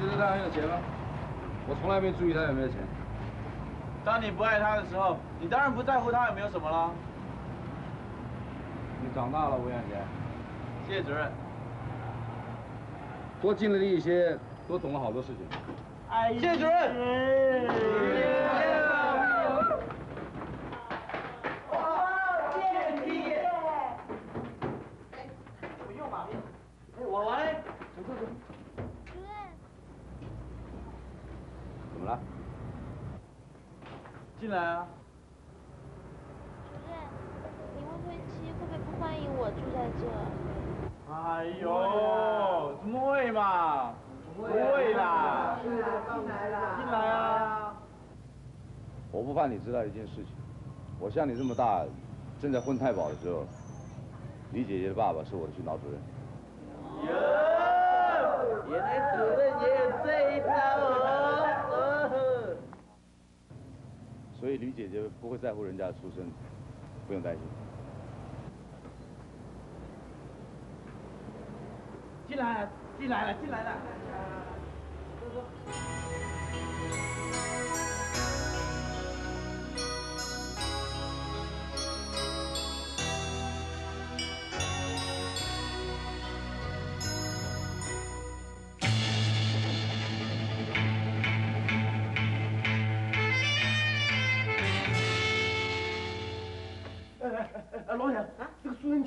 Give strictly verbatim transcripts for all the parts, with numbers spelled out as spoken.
觉得他很有钱吗？我从来没注意他有没有钱。当你不爱他的时候，你当然不在乎他有没有什么了。你长大了，吴远杰。谢谢主任。多经历了一些，多懂了好多事情。哎，谢谢主任。哎 怎么了？进来啊！主任，你未婚妻会不会不欢迎我住在这？哎呦，怎么会嘛？不会啦！进来，进来啦！进来啊！我不怕你知道一件事情，我像你这么大，正在混太保的时候，李姐姐的爸爸是我的训导主任。哟，原来主任也有这一招哦！ 所以吕姐姐不会在乎人家的出身，不用担心。进来了，进来了，进来了。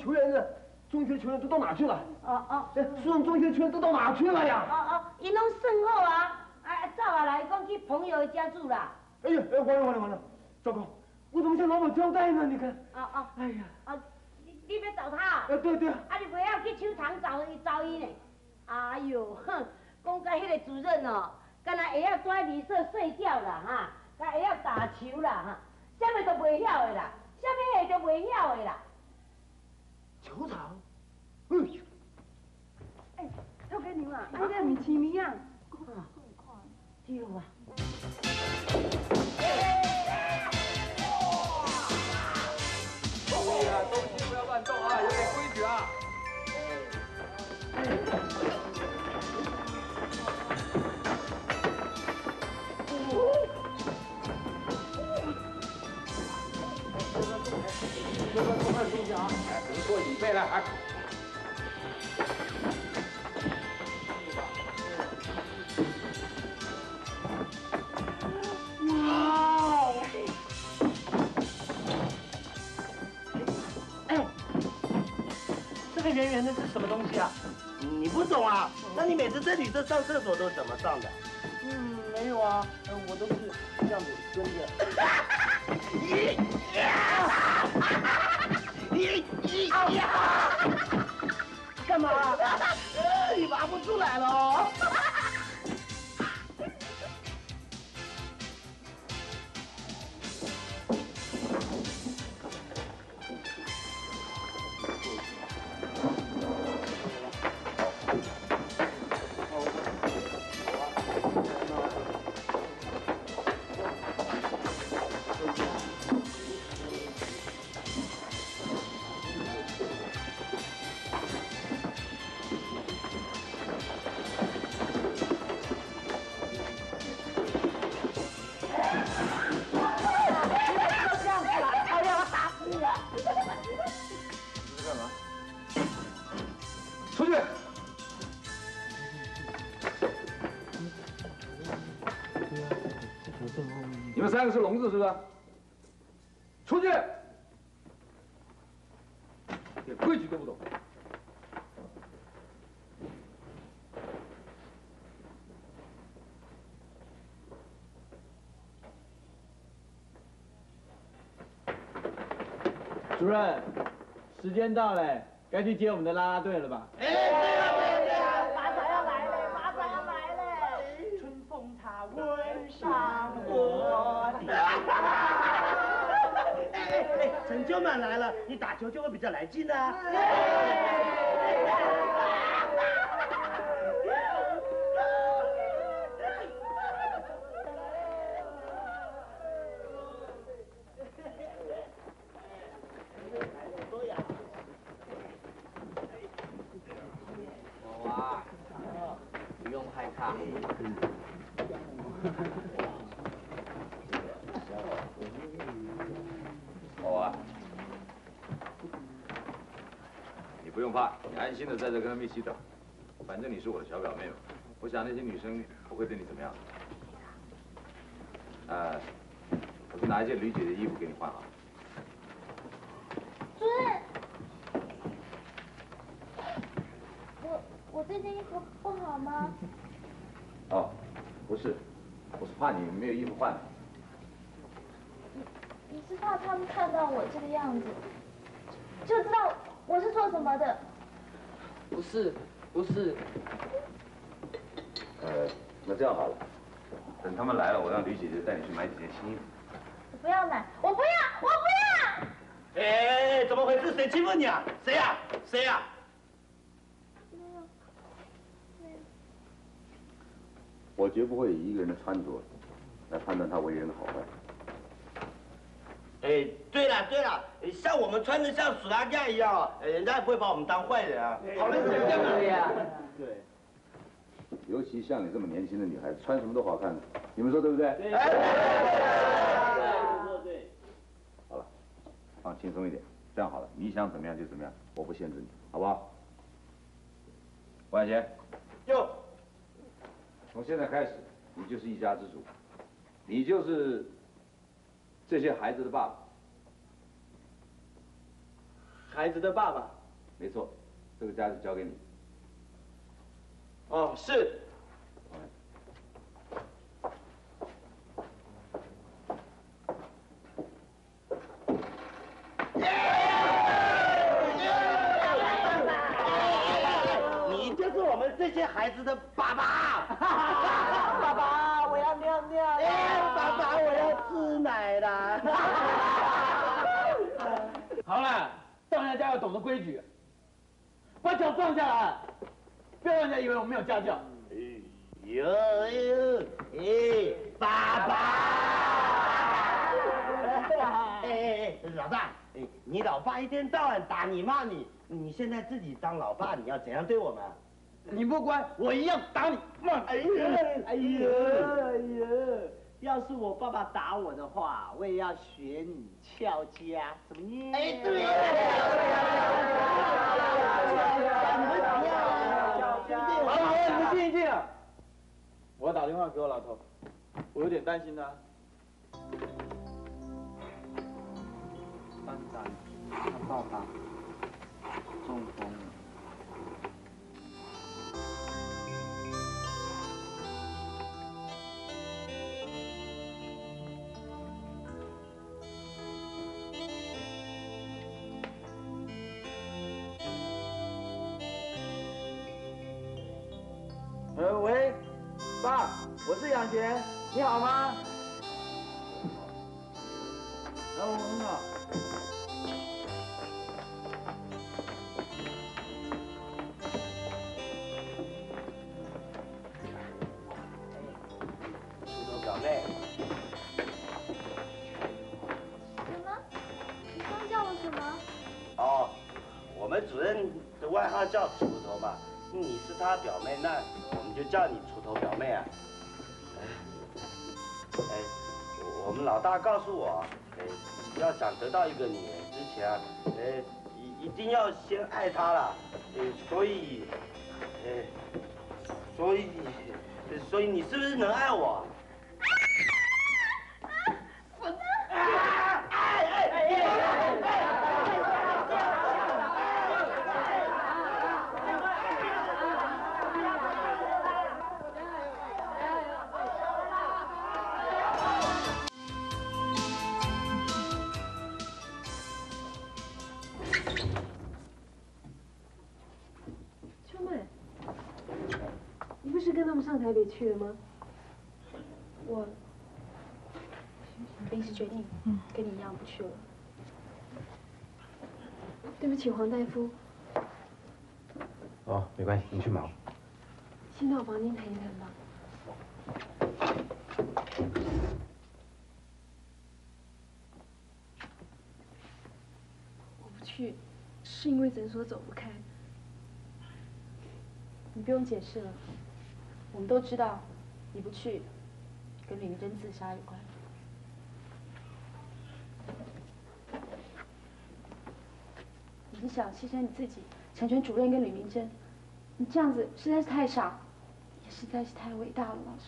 球员的中学球员都到哪去了？哦哦，哎，苏中学球员都到哪去了呀？哦哦，因拢算好啊，哎，走啊来，讲去朋友家住啦。哎呀，哎，完了完了完了，糟糕，我怎么向老板交代呢？你看。哦哦，哎呀。哦，你你要找他啊？哎，对对。啊，你不要去球场找伊找伊呢。哎呦，哼，讲到迄个主任哦，干那会晓在旅社睡觉啦哈，干会晓打球啦哈，啥物都袂晓的啦，啥物下都袂晓的啦。 球场，嗯，哎，我跟你讲，俺这米奇米样，啊，对啊。注意啊，东西不要乱动啊，有点规矩啊。多多多买东西啊。 过几倍了啊！哇！哎，这个圆圆的是什么东西啊？你不懂啊？那你每次在女厕上厕所都怎么上的？嗯，没有啊，我都是这样子蹲着。 干嘛？你拔不出来了？三个是聋子是不是？出去！连规矩都不懂。主任，时间到了，该去接我们的啦啦队了吧？哎，对了对了，马上要来了，马上要来了。春风它吻上我。 陈秋满来了，你打球就会比较来劲啊！哇，不用害怕。啊。好啊，你不用怕，你安心的在这跟他们一起等。反正你是我的小表妹嘛，我想那些女生不会对你怎么样。呃，我去拿一件吕姐的衣服给你换啊。主任，我我这件衣服不好吗？哦，不是，我是怕你没有衣服换。你你是怕他们看到我这个样子，就知道我是做什么的？不是。 不是，呃，那这样好了，等他们来了，我让吕姐姐带你去买几件新衣服。我不要买，我不要，我不要！哎，怎么回事？谁欺负你啊？谁呀、啊？谁呀、啊？没有，没有。我绝不会以一个人的穿着来判断他为人的好坏。哎，对了对了。 像我们穿的像鼠拉架一样啊，人家也不会把我们当坏人啊。讨论什么干嘛呀？对。尤其像你这么年轻的女孩子，穿什么都好看的，你们说对不对？对。对对。好了，放轻松一点，这样好了，你想怎么样就怎么样，我不限制你，好不好？王小贤。哟。从现在开始，你就是一家之主，你就是这些孩子的爸爸。 孩子的爸爸，没错，这个家就交给你。哦，是。你就是我们这些孩子的爸爸。爸爸，我要尿尿。爸爸，我要吃奶了。好了。 上人家要懂得规矩，把脚放下来，别让人家以为我没有家教。哎呦哎呦，哎，爸爸！哎哎哎，老大，哎，你老爸一天到晚打你骂你，你现在自己当老爸，你要怎样对我们？你不乖，我一样打你骂你。哎呦哎呦哎呦！要是我爸爸打我的话，我也要学你翘家，怎么样？哎，对呀，好了好了，你们静一静。我打电话给我老头，我有点担心他。班长，他爸爸中风了。 我是杨杰，你好吗？来，我们好。石头表妹。什么？你刚叫我什么？哦，我们主任的外号叫锄头嘛。你是他表妹，那我们就叫你锄头表妹啊。 哎，我们老大告诉我，哎，要想得到一个女人之前啊，哎，一一定要先爱她了，哎，所以，哎，所以，所以你是不是能爱我？我呢？哎哎哎哎哎上台北去了吗？我临时决定，跟你一样不去了。对不起，黄大夫。哦，没关系，你去忙。先到我房间谈一谈吧。 我不去，是因为诊所走不开。你不用解释了。我们都知道，你不去，跟李丽珍自杀有关。你想牺牲你自己，成全主任跟李明珍，你这样子实在是太傻，也实在是太伟大了，老师。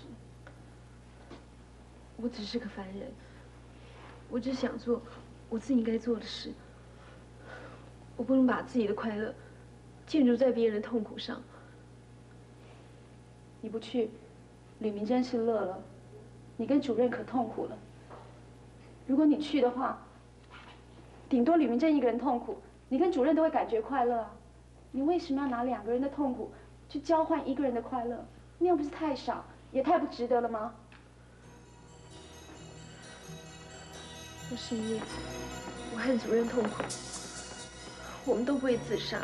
我只是个凡人，我只想做我自己该做的事。我不能把自己的快乐建筑在别人的痛苦上。你不去，李明珍是乐了，你跟主任可痛苦了。如果你去的话，顶多李明珍一个人痛苦。 你跟主任都会感觉快乐啊，你为什么要拿两个人的痛苦去交换一个人的快乐？那样不是太傻，也太不值得了吗？我是因为我恨主任痛苦，我们都不会自杀，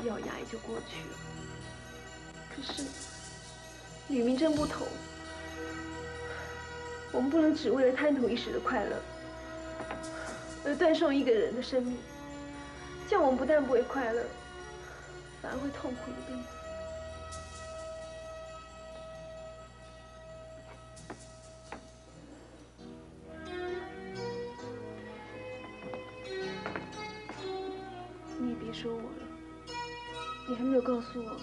一咬牙也就过去了。可是李明珍不同，我们不能只为了贪图一时的快乐。 而断送一个人的生命，这样我们不但不会快乐，反而会痛苦一辈子。 你也别说我了，你还没有告诉我，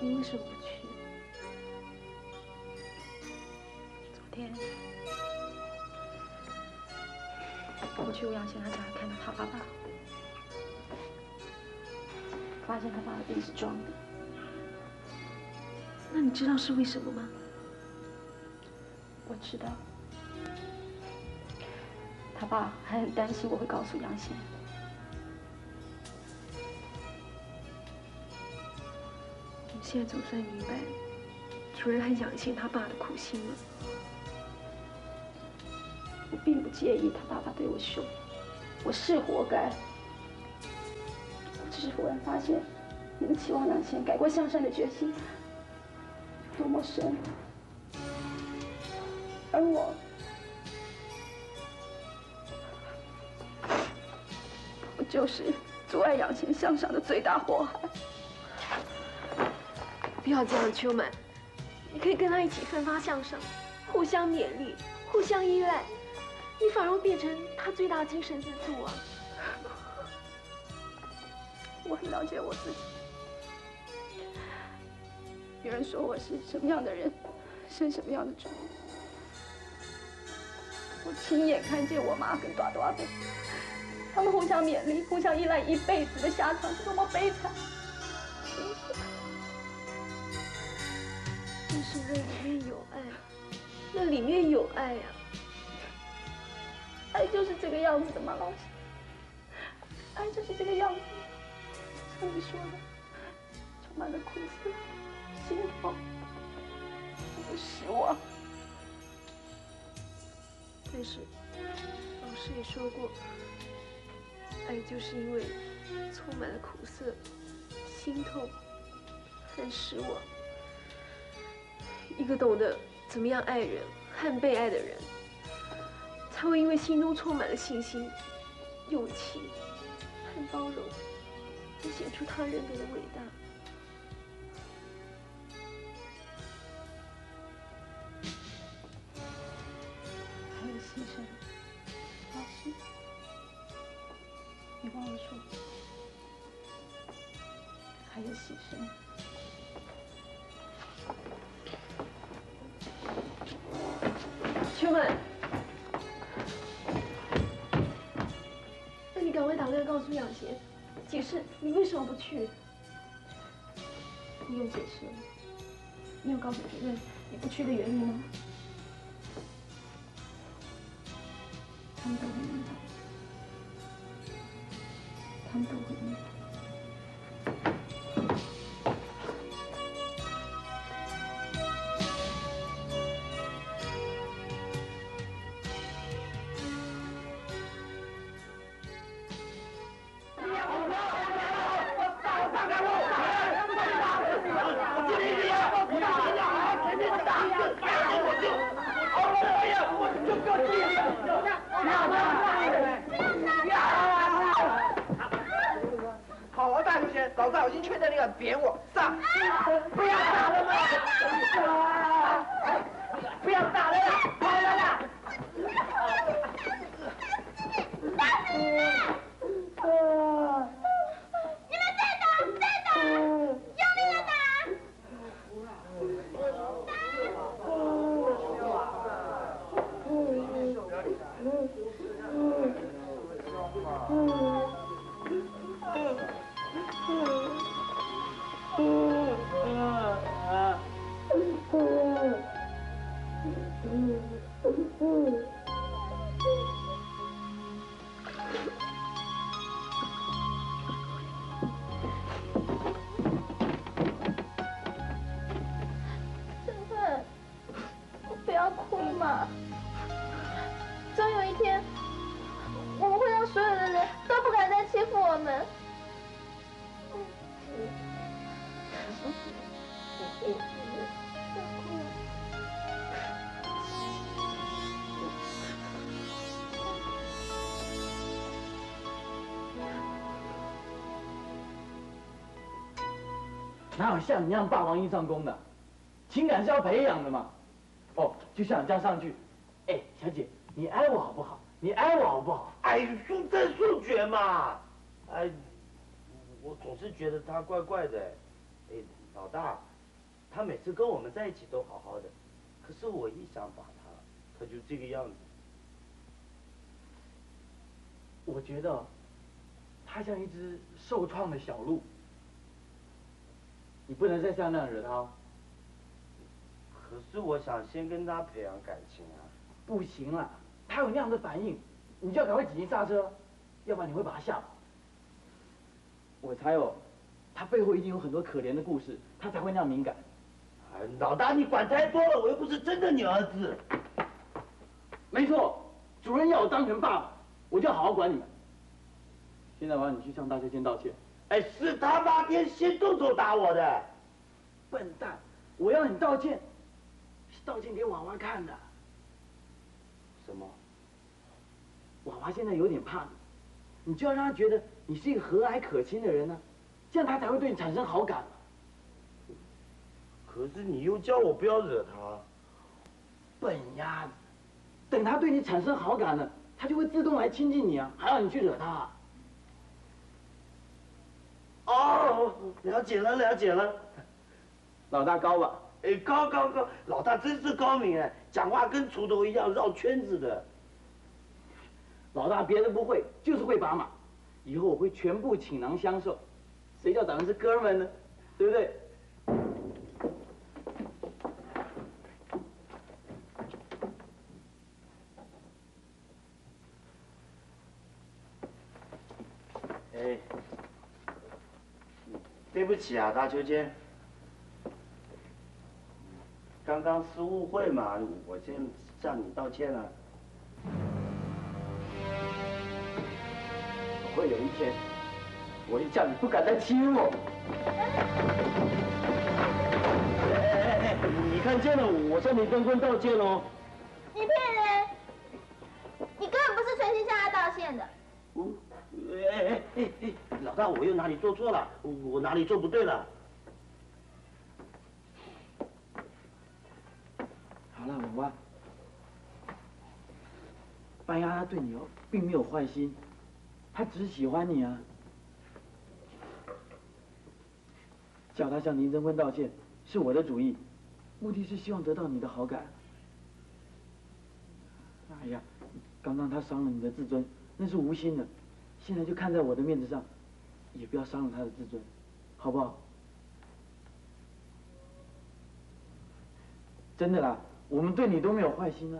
你为什么不去？昨天。 我去欧阳先生家看到他爸爸，发现他爸爸病是装的。那你知道是为什么吗？我知道，他爸还很担心我会告诉杨先生。你现在总算明白，主任很养心他爸的苦心了。 我并不介意他爸爸对我凶，我是活该。我只是忽然发现，你们期望两千改过向善的决心有多么深，而我，我就是阻碍两千向上的最大祸害。不要这样，秋满，你可以跟他一起奋发向上，互相勉励，互相依赖。 你反而会变成他最大的精神支柱啊！我很了解我自己。有人说我是什么样的人，生什么样的种。我亲眼看见我妈跟朵朵的，他们互相勉励、互相依赖一辈子的下场是多么悲惨。但是那里面有爱，那里面有爱呀、啊。 爱就是这个样子的嘛，老师。爱就是这个样子，像你说的，充满了苦涩、心痛、失望。但是老师也说过，爱就是因为充满了苦涩、心痛和失望。一个懂得怎么样爱人和被爱的人。 他会因为心中充满了信心、勇气和包容，而显出他人格的伟大。还有牺牲，老师，你忘了说，还有牺牲。 告诉杨贤，解释你为什么不去。你有解释吗？你有告诉主任你不去的原因吗？他们都会明白，他们都会明白。不行，老大，我已经劝在你敢扁我，炸！啊、不要打了嘛！啊、不要打了啦！来了啦！打死你！打死你！啊！你们再打，再打！用力的打！嗯 哪有像你那样霸王硬上弓的？情感是要培养的嘛。哦，就像你这样上去，哎，小姐，你爱我好不好？你爱我好不好？哎，速战速决嘛。哎，我总是觉得他怪怪的。哎，老大，他每次跟我们在一起都好好的，可是我一想把他，他就这个样子。我觉得，他像一只受创的小鹿。 你不能再像那样惹他哦。可是我想先跟他培养感情啊。不行啦，他有那样的反应，你就要赶快紧急刹车，要不然你会把他吓跑。我猜哦，他背后一定有很多可怜的故事，他才会那样敏感。哎，老大，你管太多了，我又不是真的你儿子。没错，主任要我当成爸爸，我就要好好管你们。现在我要你去向大家先道歉。 哎，是他妈天先动手打我的，笨蛋！我要你道歉，是道歉给娃娃看的。什么？娃娃现在有点怕你，你就要让他觉得你是一个和蔼可亲的人呢、啊，这样他才会对你产生好感、啊。可是你又叫我不要惹他，笨丫子！等他对你产生好感了，他就会自动来亲近你啊，还要你去惹他、啊？ 哦，了解了，了解了。老大高吧？哎，高高高！老大真是高明哎，讲话跟锄头一样绕圈子的。老大别的不会，就是会把马。以后我会全部倾囊相授，谁叫咱们是哥们呢？对不对？哎。 对不起啊，大秋千，刚刚是误会嘛，我先向你道歉了。会有一天，我就叫你不敢再欺负我。哎哎哎哎，你看见了，我向你跟坤道歉喽。你骗人，你根本不是存心向他道歉的。嗯。 哎哎哎哎！老大，我又哪里做错了？我哪里做不对了？好了，娃娃，班丫她对你哦，并没有坏心，她只喜欢你啊。叫她向林征坤道歉是我的主意，目的是希望得到你的好感。哎呀，刚刚她伤了你的自尊，那是无心的。 现在就看在我的面子上，也不要伤了他的自尊，好不好？真的啦，我们对你都没有坏心啊。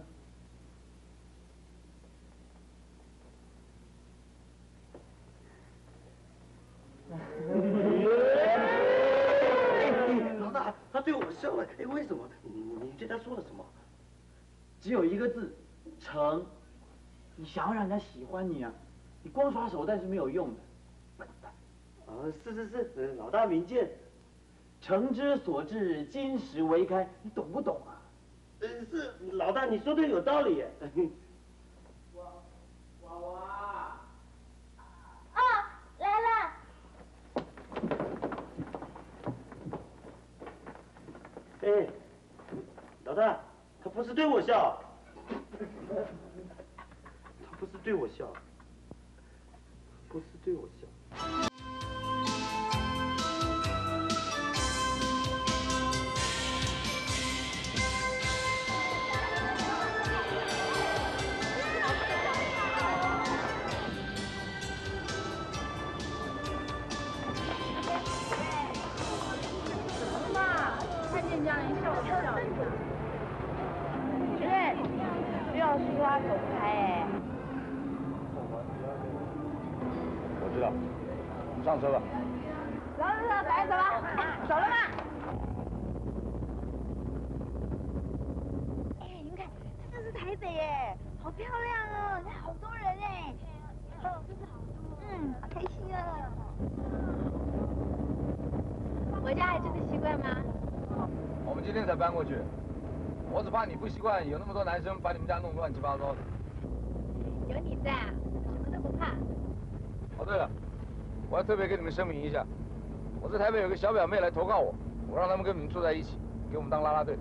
老大，他对我笑了，哎，为什么？你对他说了什么？只有一个字，诚。你想要让人家喜欢你啊？ 你光耍手段是没有用的，笨蛋！啊，是是是，老大明鉴。诚之所至，金石为开，你懂不懂啊？呃，是老大，你说的有道理。娃娃娃，啊，来了。不是对我笑，他不是对我笑，不是对我笑。 上车吧，走走走，走走吧，走了吗？哎，你们看，这是台北哎，好漂亮哦！你看好多人哎，哦，真的好多，嗯，好开心啊！回家还真的习惯吗？我们今天才搬过去，我只怕你不习惯，有那么多男生把你们家弄乱七八糟的。有你在，什么都不怕。哦，对了。 我要特别跟你们声明一下，我在台北有个小表妹来投靠我，我让他们跟你们住在一起，给我们当啦啦队。